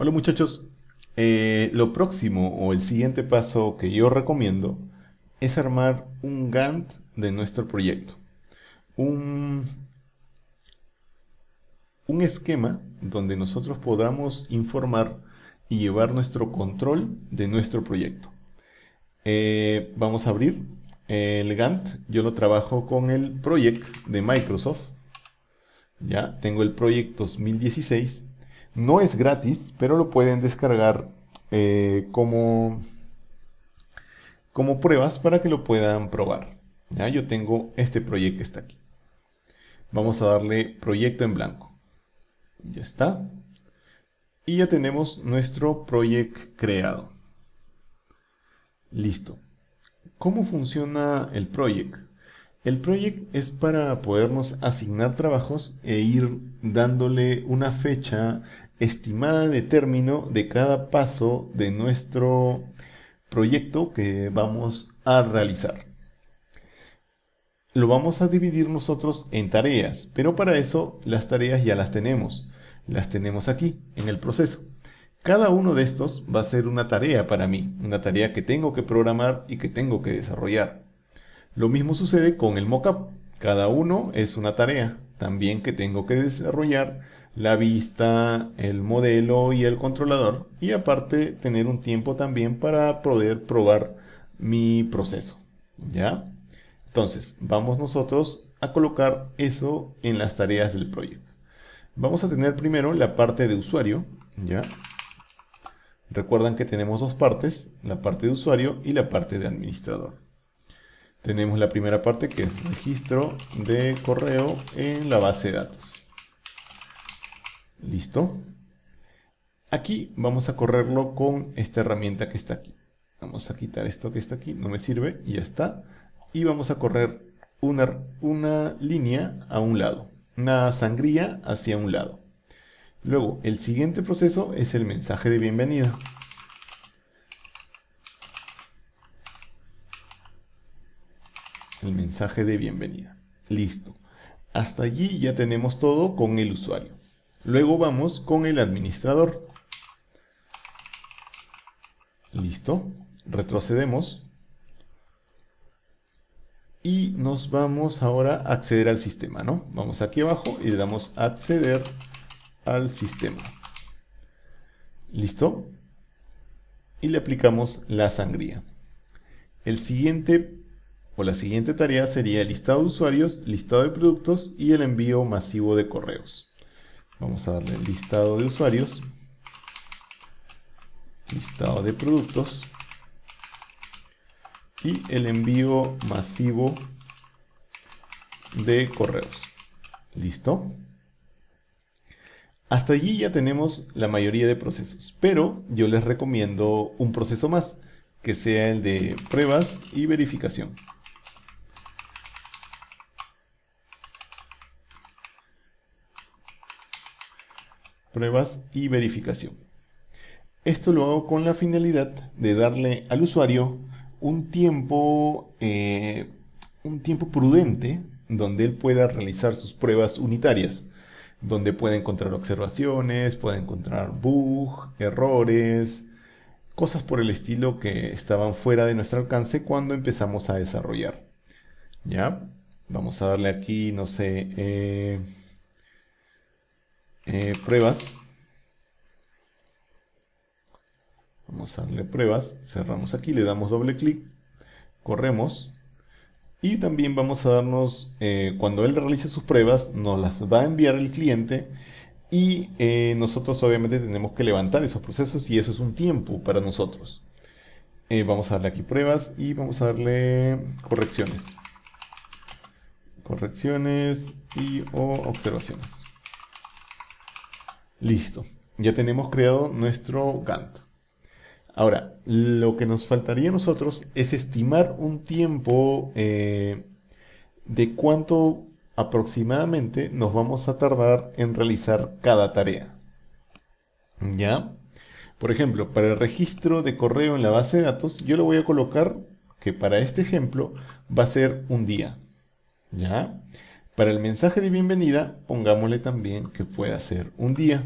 Hola muchachos, lo próximo o el siguiente paso que yo recomiendo es armar un Gantt de nuestro proyecto. Un esquema donde nosotros podamos informar y llevar nuestro control de nuestro proyecto. Vamos a abrir el Gantt. Yo lo trabajo con el Project de Microsoft. Ya tengo el Project 2016. No es gratis, pero lo pueden descargar como pruebas para que lo puedan probar. ¿Ya? Yo tengo este proyecto que está aquí. Vamos a darle proyecto en blanco. Ya está. Y ya tenemos nuestro proyecto creado. Listo. ¿Cómo funciona el proyecto? El Project es para podernos asignar trabajos e ir dándole una fecha estimada de término de cada paso de nuestro proyecto que vamos a realizar. Lo vamos a dividir nosotros en tareas, pero para eso las tareas ya las tenemos. Las tenemos aquí, en el proceso. Cada uno de estos va a ser una tarea para mí, una tarea que tengo que programar y que tengo que desarrollar. Lo mismo sucede con el mockup. Cada uno es una tarea también que tengo que desarrollar, la vista, el modelo y el controlador. Y aparte tener un tiempo también para poder probar mi proceso. ¿Ya? Entonces vamos nosotros a colocar eso en las tareas del proyecto. Vamos a tener primero la parte de usuario. ¿Ya? Recuerdan que tenemos dos partes, la parte de usuario y la parte de administrador. Tenemos la primera parte que es registro de correo en la base de datos. Listo. Aquí vamos a correrlo con esta herramienta que está aquí. Vamos a quitar esto que está aquí, no me sirve, y ya está. Y vamos a correr una línea a un lado, una sangría hacia un lado. Luego, el siguiente proceso es el mensaje de bienvenida. El mensaje de bienvenida. Listo. Hasta allí ya tenemos todo con el usuario. Luego vamos con el administrador. Listo. Retrocedemos. Y nos vamos ahora a acceder al sistema, ¿no? Vamos aquí abajo y le damos acceder al sistema. Listo. Y le aplicamos la sangría. El siguiente la siguiente tarea sería el listado de usuarios, listado de productos y el envío masivo de correos. Vamos a darle el listado de usuarios, listado de productos y el envío masivo de correos. ¿Listo? Hasta allí ya tenemos la mayoría de procesos, pero yo les recomiendo un proceso más, que sea el de pruebas y verificación. Pruebas y verificación. Esto lo hago con la finalidad de darle al usuario un tiempo prudente donde él pueda realizar sus pruebas unitarias, donde pueda encontrar observaciones, pueda encontrar bugs, errores, cosas por el estilo que estaban fuera de nuestro alcance cuando empezamos a desarrollar. ¿Ya? Vamos a darle aquí, no sé, pruebas. Vamos a darle pruebas, cerramos aquí, le damos doble clic, corremos y también vamos a darnos, cuando él realice sus pruebas, nos las va a enviar el cliente y nosotros obviamente tenemos que levantar esos procesos y eso es un tiempo para nosotros. Vamos a darle aquí pruebas y vamos a darle correcciones. Correcciones y o observaciones. Listo, ya tenemos creado nuestro Gantt. Ahora, lo que nos faltaría a nosotros es estimar un tiempo de cuánto aproximadamente nos vamos a tardar en realizar cada tarea. ¿Ya? Por ejemplo, para el registro de correo en la base de datos, yo le voy a colocar que para este ejemplo va a ser un día. ¿Ya? Para el mensaje de bienvenida, pongámosle también que pueda ser un día.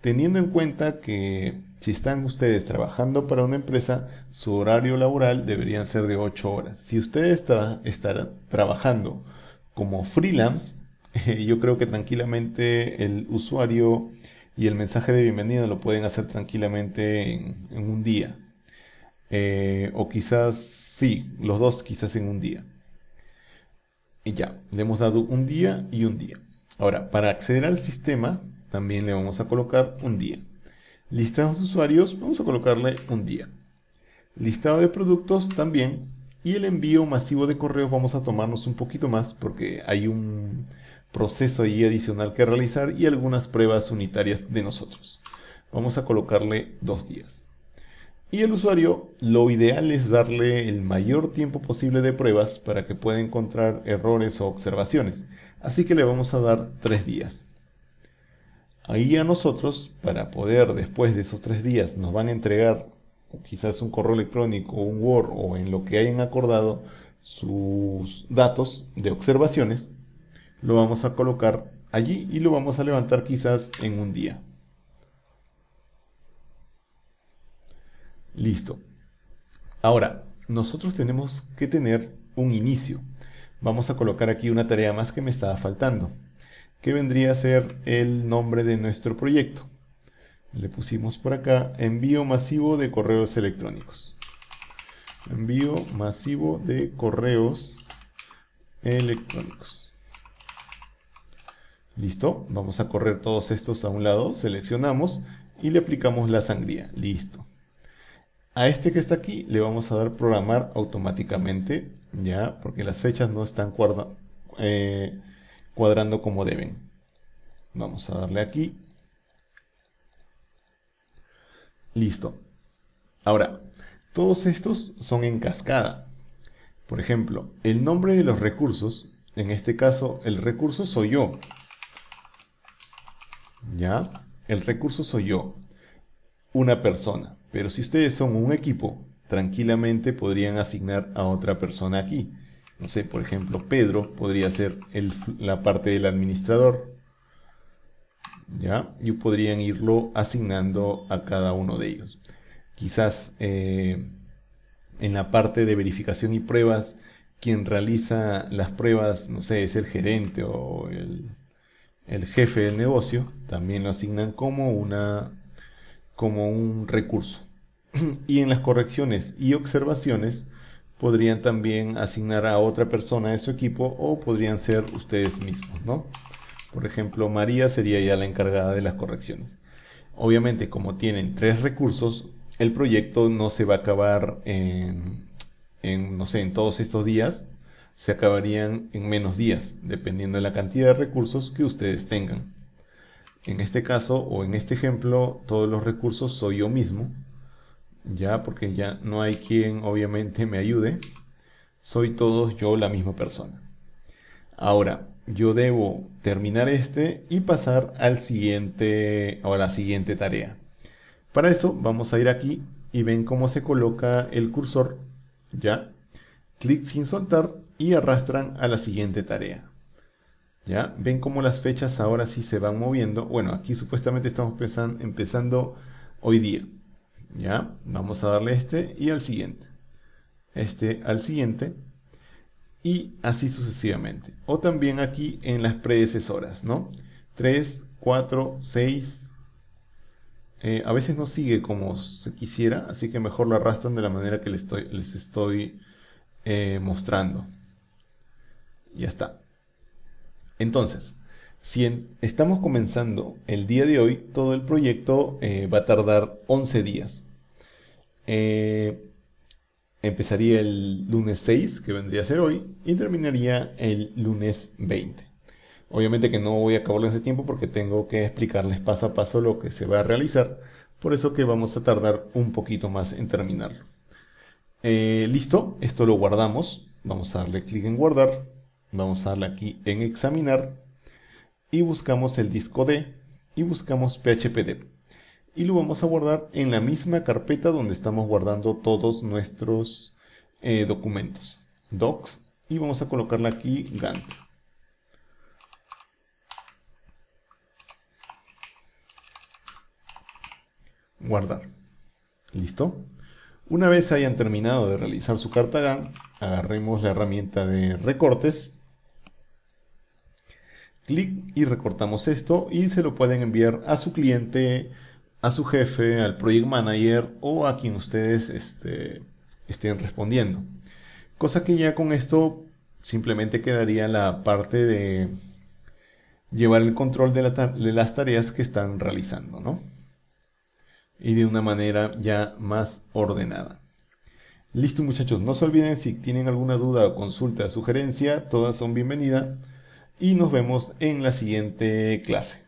Teniendo en cuenta que si están ustedes trabajando para una empresa, su horario laboral deberían ser de 8 horas. Si ustedes estarán trabajando como freelance, yo creo que tranquilamente el usuario y el mensaje de bienvenida lo pueden hacer tranquilamente en un día. O quizás, sí, los dos quizás en un día. Y ya, le hemos dado un día y un día. Ahora, para acceder al sistema, también le vamos a colocar un día. Listado de usuarios, vamos a colocarle un día. Listado de productos también. Y el envío masivo de correos vamos a tomarnos un poquito más porque hay un proceso ahí adicional que realizar y algunas pruebas unitarias de nosotros. Vamos a colocarle 2 días. Y el usuario, lo ideal es darle el mayor tiempo posible de pruebas para que pueda encontrar errores o observaciones. Así que le vamos a dar 3 días. Ahí a nosotros, para poder después de esos 3 días, nos van a entregar quizás un correo electrónico, un Word o en lo que hayan acordado sus datos de observaciones, lo vamos a colocar allí y lo vamos a levantar quizás en un día. Listo. Ahora, nosotros tenemos que tener un inicio. Vamos a colocar aquí una tarea más que me estaba faltando, que vendría a ser el nombre de nuestro proyecto. Le pusimos por acá envío masivo de correos electrónicos. Envío masivo de correos electrónicos. Listo. Vamos a correr todos estos a un lado. Seleccionamos y le aplicamos la sangría. Listo. A este que está aquí le vamos a dar programar automáticamente. Ya, porque las fechas no están cuadrando como deben. Vamos a darle aquí. Listo. Ahora, todos estos son en cascada. Por ejemplo, el nombre de los recursos, en este caso el recurso soy yo. ¿Ya? El recurso soy yo, una persona. Pero si ustedes son un equipo, tranquilamente podrían asignar a otra persona aquí. No sé, por ejemplo, Pedro podría ser la parte del administrador. ¿Ya? Y podrían irlo asignando a cada uno de ellos. Quizás en la parte de verificación y pruebas, quien realiza las pruebas, no sé, es el gerente o el jefe del negocio, también lo asignan como un recurso. Y en las correcciones y observaciones podrían también asignar a otra persona de su equipo o podrían ser ustedes mismos, ¿no? Por ejemplo, María sería ya la encargada de las correcciones. Obviamente, como tienen 3 recursos, el proyecto no se va a acabar en todos estos días. Se acabarían en menos días, dependiendo de la cantidad de recursos que ustedes tengan. En este caso, o en este ejemplo, todos los recursos soy yo mismo. Ya, porque ya no hay quien obviamente me ayude. Soy todos yo la misma persona. Ahora, yo debo terminar este y pasar al siguiente o a la siguiente tarea. Para eso vamos a ir aquí y ven cómo se coloca el cursor. Ya, clic sin soltar y arrastran a la siguiente tarea. Ya, ven cómo las fechas ahora sí se van moviendo. Bueno, aquí supuestamente estamos empezando hoy día. Ya, vamos a darle este y al siguiente. Este al siguiente. Y así sucesivamente. O también aquí en las predecesoras, ¿no? 3, 4, 6. A veces no sigue como se quisiera, así que mejor lo arrastran de la manera que les estoy mostrando. Ya está. Entonces, si estamos comenzando el día de hoy, todo el proyecto va a tardar 11 días. Empezaría el lunes 6, que vendría a ser hoy, y terminaría el lunes 20. Obviamente que no voy a acabarlo en ese tiempo porque tengo que explicarles paso a paso lo que se va a realizar. Por eso que vamos a tardar un poquito más en terminarlo. Listo, esto lo guardamos. Vamos a darle clic en guardar. Vamos a darle aquí en examinar. Y buscamos el disco D. Y buscamos phpd. Y lo vamos a guardar en la misma carpeta donde estamos guardando todos nuestros documentos. Docs. Y vamos a colocarla aquí Gantt. guardar. ¿Listo? Una vez hayan terminado de realizar su carta Gantt, agarremos la herramienta de recortes, clic y recortamos esto y se lo pueden enviar a su cliente, a su jefe, al project manager o a quien ustedes estén respondiendo. Cosa que ya con esto simplemente quedaría la parte de llevar el control de las tareas que están realizando, ¿no? Y de una manera ya más ordenada. Listo, muchachos, no se olviden, si tienen alguna duda o consulta o sugerencia, todas son bienvenidas. Y nos vemos en la siguiente clase.